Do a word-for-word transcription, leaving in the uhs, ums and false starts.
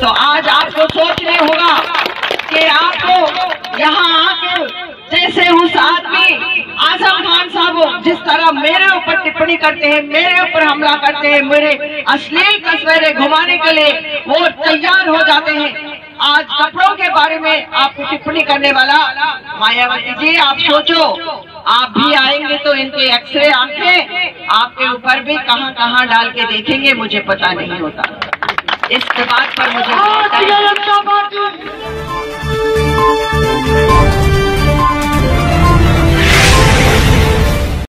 तो आज आपको सोचने होगा कि आपको यहाँ आकर जैसे उस आदमी आजम खान साहब जिस तरह मेरे ऊपर टिप्पणी करते हैं, मेरे ऊपर हमला करते हैं, मेरे अश्लील तस्वीरें घुमाने के लिए वो तैयार हो जाते हैं, आज कपड़ों के बारे में आपको टिप्पणी करने वाला मायावती जी, आप सोचो आप भी आएंगे तो इनके एक्सरे आंखें आपके ऊपर भी कहां कहां डाल के देखेंगे, मुझे पता नहीं होता। इस बात पर मुझे